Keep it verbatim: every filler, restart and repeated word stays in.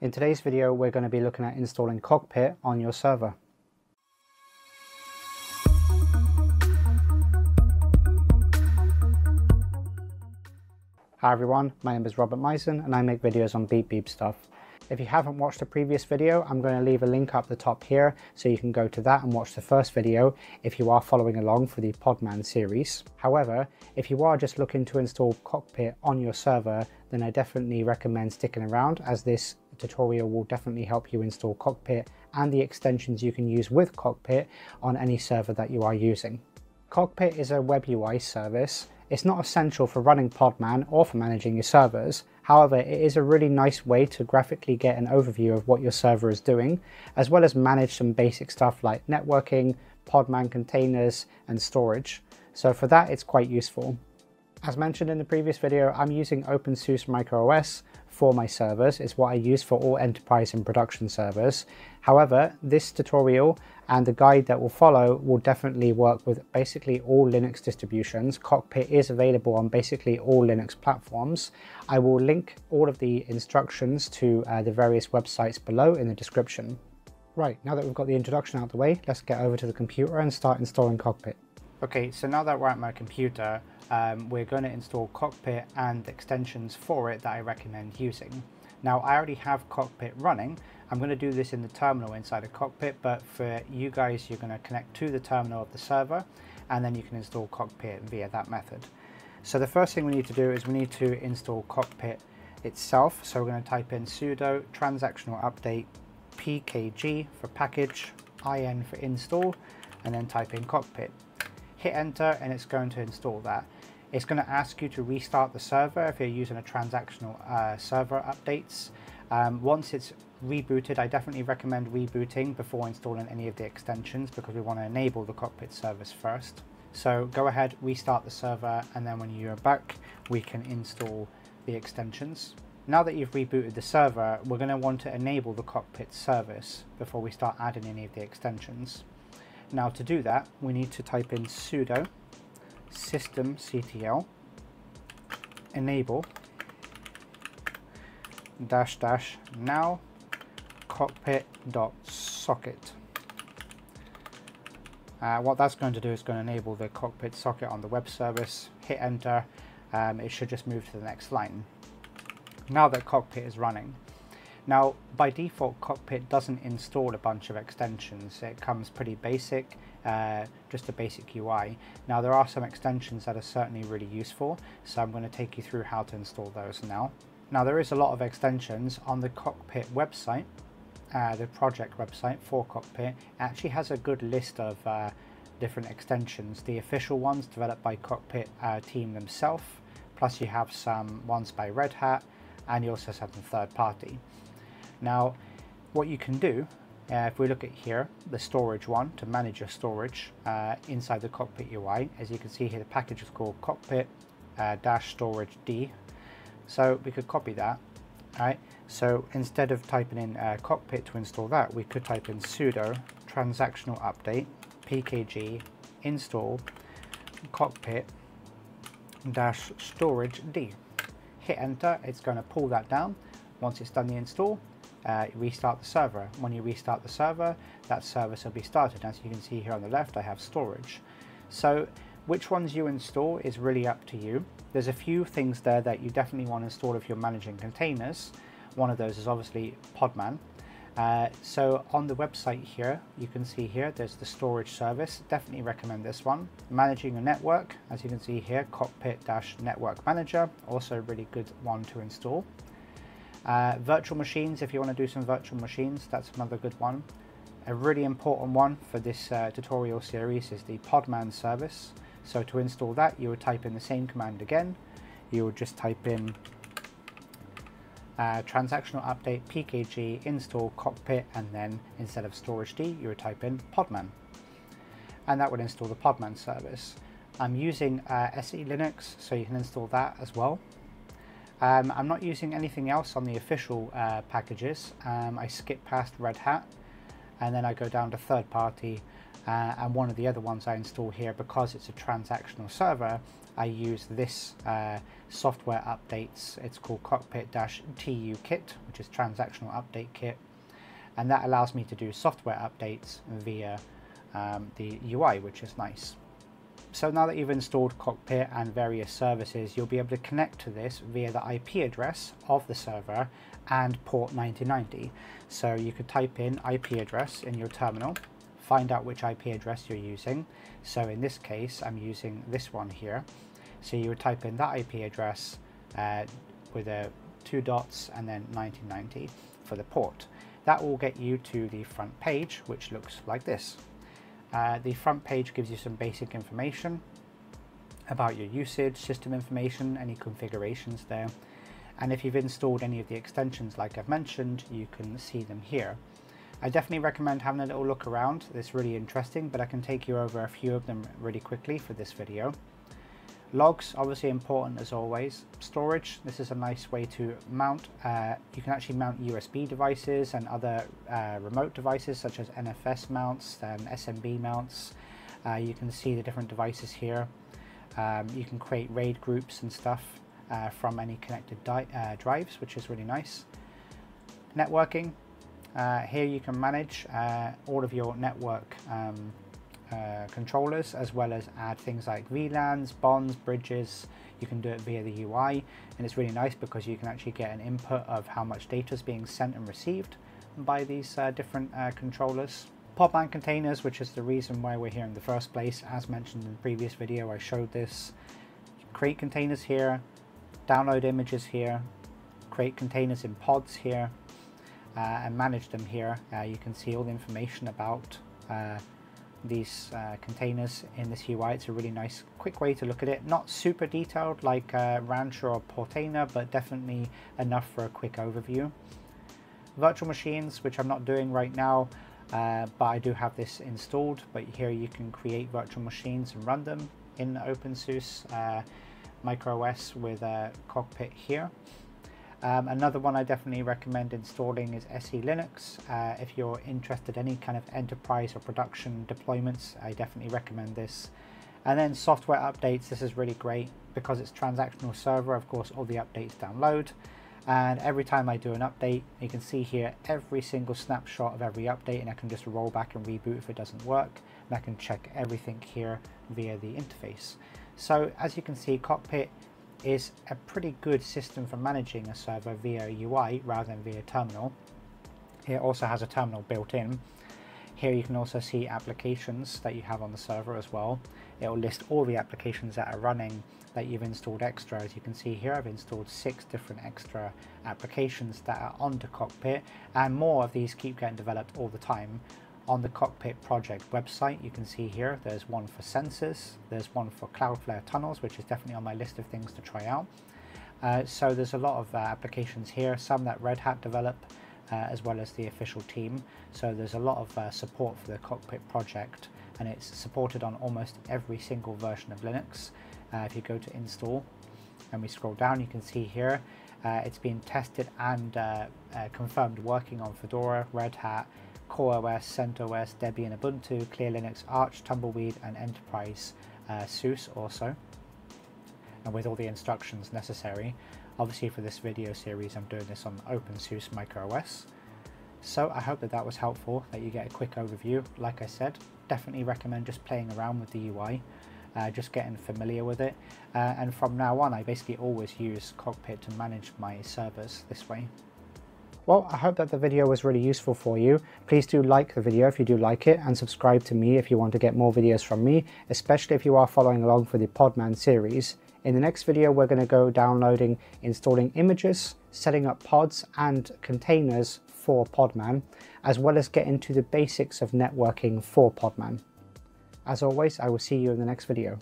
In today's video, we're going to be looking at installing Cockpit on your server. Hi everyone, my name is Robert Mizen and I make videos on beep beep stuff. If you haven't watched a previous video, I'm going to leave a link up the top here so you can go to that and watch the first video if you are following along for the Podman series. However, if you are just looking to install Cockpit on your server, then I definitely recommend sticking around, as this tutorial will definitely help you install Cockpit and the extensions you can use with Cockpit on any server that you are using. Cockpit is a web U I service. It's not essential for running Podman or for managing your servers. However, it is a really nice way to graphically get an overview of what your server is doing, as well as manage some basic stuff like networking, Podman containers, and storage. So for that, it's quite useful. As mentioned in the previous video, I'm using OpenSUSE Micro O S for my servers. It's what I use for all enterprise and production servers. However, this tutorial and the guide that will follow will definitely work with basically all Linux distributions. Cockpit is available on basically all Linux platforms. I will link all of the instructions to uh, the various websites below in the description. Right, now that we've got the introduction out of the way, let's get over to the computer and start installing Cockpit. Okay, so now that we're at my computer, um, we're going to install Cockpit and extensions for it that I recommend using. Now, I already have Cockpit running. I'm going to do this in the terminal inside of Cockpit, but for you guys, you're going to connect to the terminal of the server, and then you can install Cockpit via that method. So the first thing we need to do is we need to install Cockpit itself. So we're going to type in sudo transactional update pkg for package, in for install, and then type in Cockpit. Hit enter, and it's going to install that. It's going to ask you to restart the server if you're using a transactional uh, server updates. Um, once it's rebooted, I definitely recommend rebooting before installing any of the extensions, because we want to enable the Cockpit service first. So go ahead, restart the server, and then when you're back, we can install the extensions. Now that you've rebooted the server, we're going to want to enable the Cockpit service before we start adding any of the extensions. Now to do that, we need to type in sudo systemctl enable dash dash now cockpit.socket. Uh, what that's going to do is going to enable the Cockpit socket on the web service. Hit enter, um, it should just move to the next line. Now that Cockpit is running. Now, by default, Cockpit doesn't install a bunch of extensions. It comes pretty basic, uh, just a basic U I. Now, there are some extensions that are certainly really useful, so I'm going to take you through how to install those now. Now, there is a lot of extensions on the Cockpit website. Uh, the project website for Cockpit actually has a good list of uh, different extensions. The official ones developed by Cockpit uh, team themselves, plus you have some ones by Red Hat, and you also have some third party. Now, what you can do, uh, if we look at here, the storage one, to manage your storage uh, inside the Cockpit U I. As you can see here, the package is called cockpit-storaged. Uh, so we could copy that, right? So instead of typing in uh, Cockpit to install that, we could type in sudo transactional update pkg install cockpit-storaged. Hit enter, it's going to pull that down. Once it's done the install, Uh, restart the server. When you restart the server, that service will be started. As you can see here on the left, I have storage. So which ones you install is really up to you. There's a few things there that you definitely want to install if you're managing containers. One of those is obviously Podman. Uh, so on the website here, you can see here, there's the storage service. Definitely recommend this one. Managing your network, as you can see here, cockpit-network-manager, also a really good one to install. Uh, virtual machines, if you want to do some virtual machines, that's another good one. A really important one for this uh, tutorial series is the Podman service. So to install that, you would type in the same command again. You would just type in uh, transactional update pkg install cockpit, and then instead of storage d, you would type in Podman. And that would install the Podman service. I'm using uh, SELinux, so you can install that as well. Um, I'm not using anything else on the official uh, packages. Um, I skip past Red Hat, and then I go down to third party, uh, and one of the other ones I install here, because it's a transactional server, I use this uh, software updates. It's called cockpit-tukit, which is Transactional Update Kit, and that allows me to do software updates via um, the U I, which is nice. So now that you've installed Cockpit and various services, you'll be able to connect to this via the I P address of the server and port ninety ninety. So you could type in I P address in your terminal, find out which I P address you're using. So in this case, I'm using this one here. So you would type in that I P address uh, with a two dots and then ninety ninety for the port. That will get you to the front page, which looks like this. Uh, the front page gives you some basic information about your usage, system information, any configurations there. And if you've installed any of the extensions like I've mentioned, you can see them here. I definitely recommend having a little look around. It's really interesting, but I can take you over a few of them really quickly for this video. Logs, obviously important as always. Storage, this is a nice way to mount. Uh, you can actually mount U S B devices and other uh, remote devices such as N F S mounts and S M B mounts. Uh, you can see the different devices here. Um, you can create RAID groups and stuff uh, from any connected di uh, drives, which is really nice. Networking, uh, here you can manage uh, all of your network um, Uh, controllers, as well as add things like V LANs, bonds, bridges. You can do it via the U I, and it's really nice because you can actually get an input of how much data is being sent and received by these uh, different uh, controllers. Podman containers, which is the reason why we're here in the first place. As mentioned in the previous video, I showed this. Create containers here, download images here, create containers in pods here, uh, and manage them here. Uh, you can see all the information about uh, these uh, containers in this U I. It's a really nice quick way to look at it. Not super detailed like uh, Rancher or Portainer, but definitely enough for a quick overview. Virtual machines, which I'm not doing right now, uh, but I do have this installed. But here you can create virtual machines and run them in OpenSUSE uh, Micro O S with a Cockpit here. Um, another one I definitely recommend installing is SELinux. Uh, if you're interested in any kind of enterprise or production deployments, I definitely recommend this. And then software updates, this is really great because it's transactional server, of course all the updates download. And every time I do an update, you can see here every single snapshot of every update, and I can just roll back and reboot if it doesn't work. And I can check everything here via the interface. So as you can see, Cockpit is a pretty good system for managing a server via U I rather than via terminal. It also has a terminal built in. Here you can also see applications that you have on the server as well. It will list all the applications that are running that you've installed extra. As you can see here, I've installed six different extra applications that are onto Cockpit, and more of these keep getting developed all the time. On the Cockpit project website, you can see here there's one for sensors, there's one for Cloudflare Tunnels, which is definitely on my list of things to try out. Uh, so there's a lot of uh, applications here, some that Red Hat develop, uh, as well as the official team. So there's a lot of uh, support for the Cockpit project, and it's supported on almost every single version of Linux. Uh, if you go to install and we scroll down, you can see here uh, it's been tested and uh, uh, confirmed working on Fedora, Red Hat, CoreOS, CentOS, Debian, Ubuntu, Clear Linux, Arch, Tumbleweed, and Enterprise uh, SUSE also, and with all the instructions necessary. Obviously for this video series I'm doing this on OpenSUSE Micro O S. So I hope that that was helpful, that you get a quick overview. Like I said, definitely recommend just playing around with the U I, uh, just getting familiar with it, uh, and from now on I basically always use Cockpit to manage my servers this way. Well, I hope that the video was really useful for you. Please do like the video if you do like it, and subscribe to me if you want to get more videos from me, especially if you are following along for the Podman series. In the next video, we're going to go downloading, installing images, setting up pods and containers for Podman, as well as get into the basics of networking for Podman. As always, I will see you in the next video.